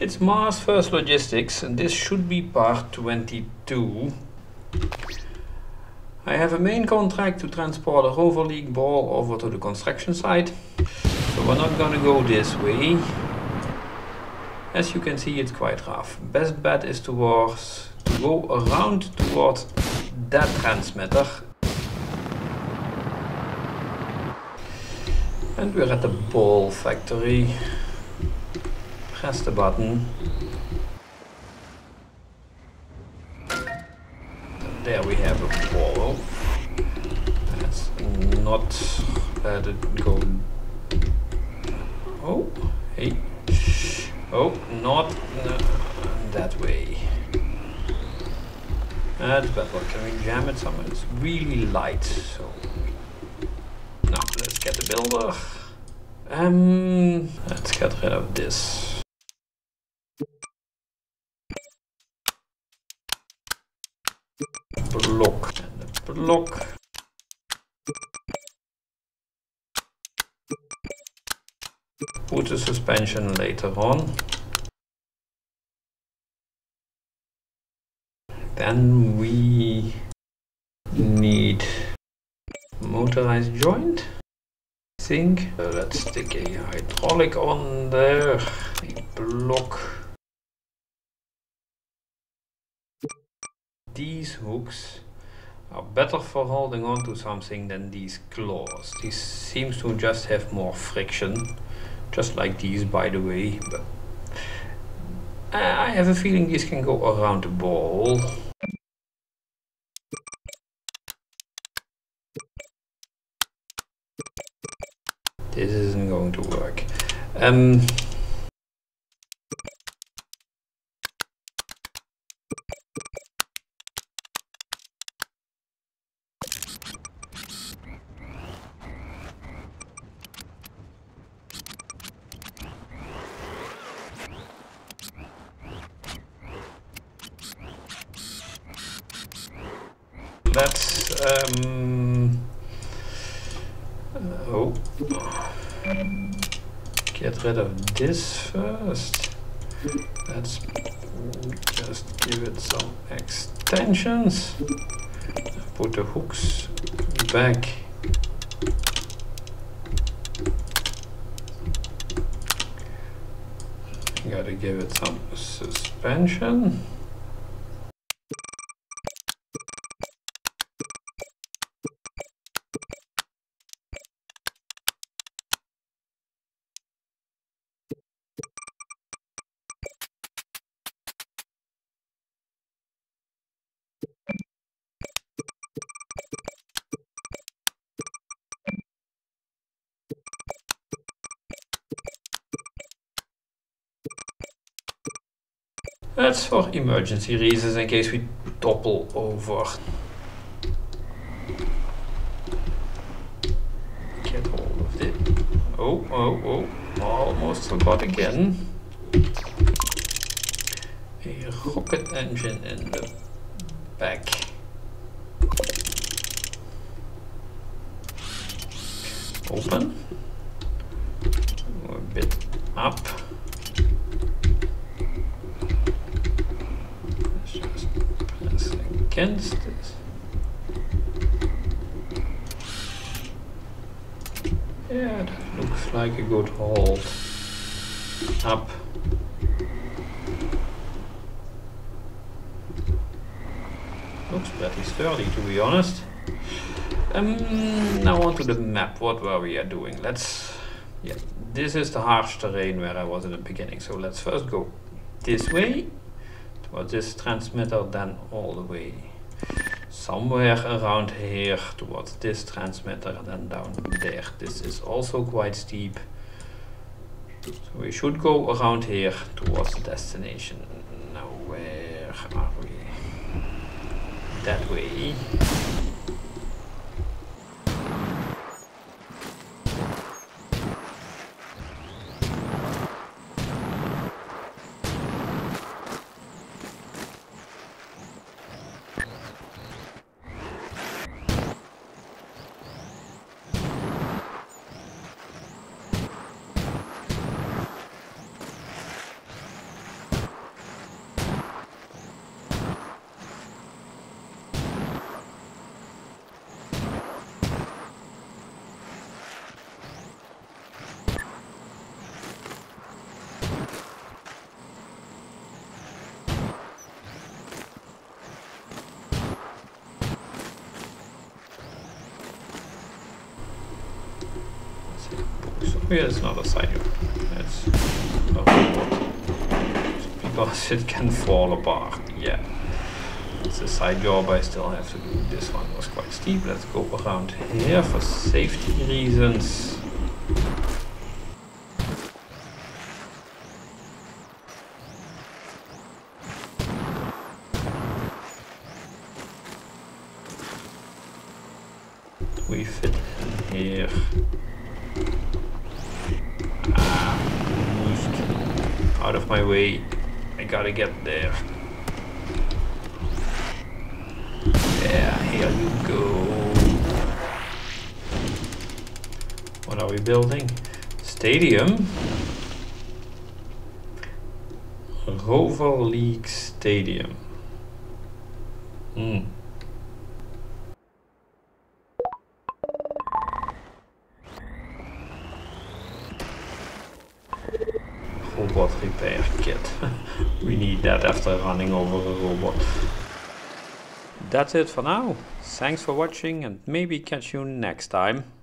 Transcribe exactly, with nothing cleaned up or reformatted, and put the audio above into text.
It's Mars First Logistics, and this should be part twenty-two. I have a main contract to transport a Rover League ball over to the construction site, so we're not gonna go this way. As you can see, it's quite rough. Best bet is towards to go around towards that transmitter. And we're at the ball factory. Press the button. And there we have a ball. Let's not let it go. Oh, hey. Oh, not uh, that way. That's bad luck. Can we jam it somewhere? It's really light, so. Now let's get the builder. Um, let's get rid of this. Block and a block. Put the suspension later on. Then we need motorized joint. I think. So let's stick a hydraulic on there. A block. These hooks are better for holding on to something than these claws. These seem to just have more friction, just like these, by the way. But I have a feeling these can go around the ball. This isn't going to work. Um, That's, um, oh, get rid of this first. Let's just give it some extensions, put the hooks back. Gotta give it some suspension. That's for emergency reasons, in case we topple over. Get hold of it. Oh, oh, oh, almost forgot again. A rocket engine in the back. Open. A bit up. Against this. Yeah, that looks like a good hold. Up. Looks pretty sturdy, to be honest. Um, now onto the map. What were we doing? Let's. Yeah, this is the harsh terrain where I was in the beginning. So let's first go this way. Well, this transmitter, then all the way somewhere around here towards this transmitter, and then down there. This is also quite steep, so we should go around here towards the destination. Now, where are we? That way. Yeah, it's not a cycle. It's a robot. Because it can fall apart. Yeah. It's a side job I still have to do. This one was quite steep. Let's go around here for safety reasons. We fit in here. Ah, out of my way. I gotta get there. Yeah, here you go. What are we building? Stadium? Rover League Stadium. Hmm. Robot repair kit. We need that after running over a robot. That's it for now. Thanks for watching and maybe catch you next time.